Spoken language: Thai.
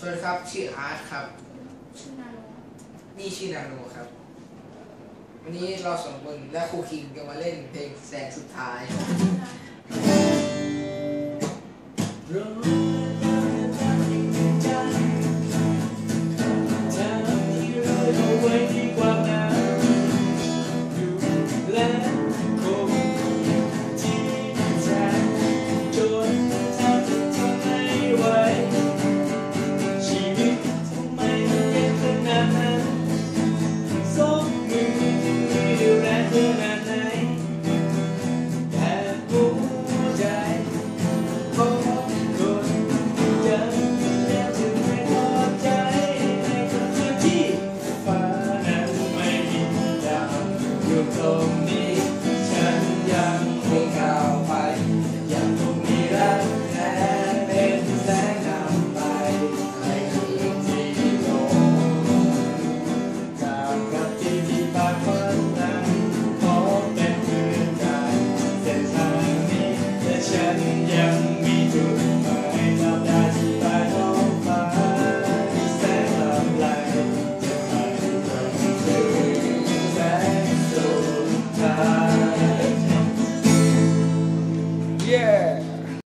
สวัสดีครับชื่ออาร์ตครับชื่อนาโนนี่ชื่อนาโนครับวันนี้เราสองคนและครูคิงจะมาเล่นเพลงแสงสุดท้าย